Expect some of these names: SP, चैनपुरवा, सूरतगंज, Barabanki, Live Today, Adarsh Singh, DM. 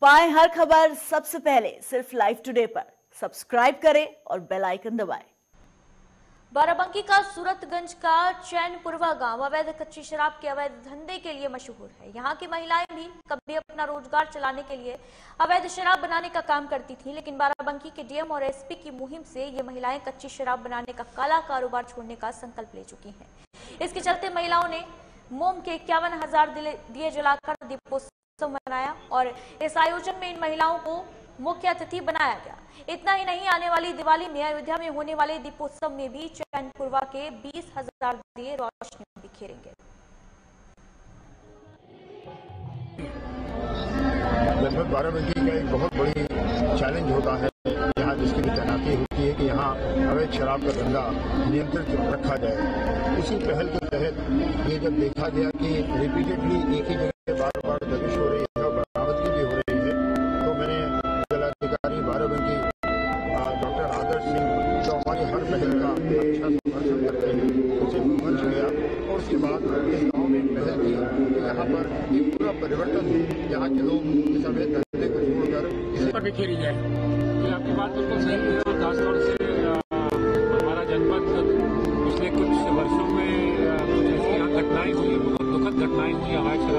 पाएं हर खबर सबसे पहले सिर्फ लाइव टुडे पर। सब्सक्राइब करें और बेल आइकन दबाएं। बाराबंकी का सूरतगंज का चैनपुरवा गांव अवैध कच्ची शराब के अवैध धंधे के लिए मशहूर है। यहाँ की महिलाएं भी कभी अपना रोजगार चलाने के लिए अवैध शराब बनाने का काम करती थी, लेकिन बाराबंकी के डीएम और एसपी की मुहिम से ये महिलाएं कच्ची शराब बनाने का काला कारोबार छोड़ने का संकल्प ले चुकी है। इसके चलते महिलाओं ने मोम के 51,000 दिए जलाकर दीपोत्सव मनाया और इस आयोजन में इन महिलाओं को मुख्य अतिथि बनाया गया। इतना ही नहीं, आने वाली दिवाली में अयोध्या में होने वाले दीपोत्सव में भी चैनपुरवा के 20,000 दिए रोशनी बिखेरेंगे। लगभग बाराबंकी का एक बहुत बड़ी चैलेंज होता है यहाँ, जिसकी तैनाती होती है कि यहाँ अवैध शराब का धंधा नियंत्रित रखा जाए। उसी पहल के तहत ये जब देखा गया कि रिपीटेडली एक ही जगह बार बार दबिश हो रही है और बरामदगी भी हो रही है, तो मैंने जिलाधिकारी बाराबंकी डॉक्टर आदर्श सिंह जो हमारी हर पहल का अच्छा समर्थन करते हैं, उसे पहुंच गया और उसके बाद इस गाँव में पहल की। यहाँ पर एक पूरा परिवर्तन यहाँ के लोग इस अवैध धंधे को छोड़कर इसी पर बिखेरी जाए। आपकी बात बिल्कुल सही है। खासतौर से हमारा जनपद पिछले कुछ वर्षों में कुछ ऐसी घटनाएं हुई, बहुत दुखद घटनाएं हुई। हमारे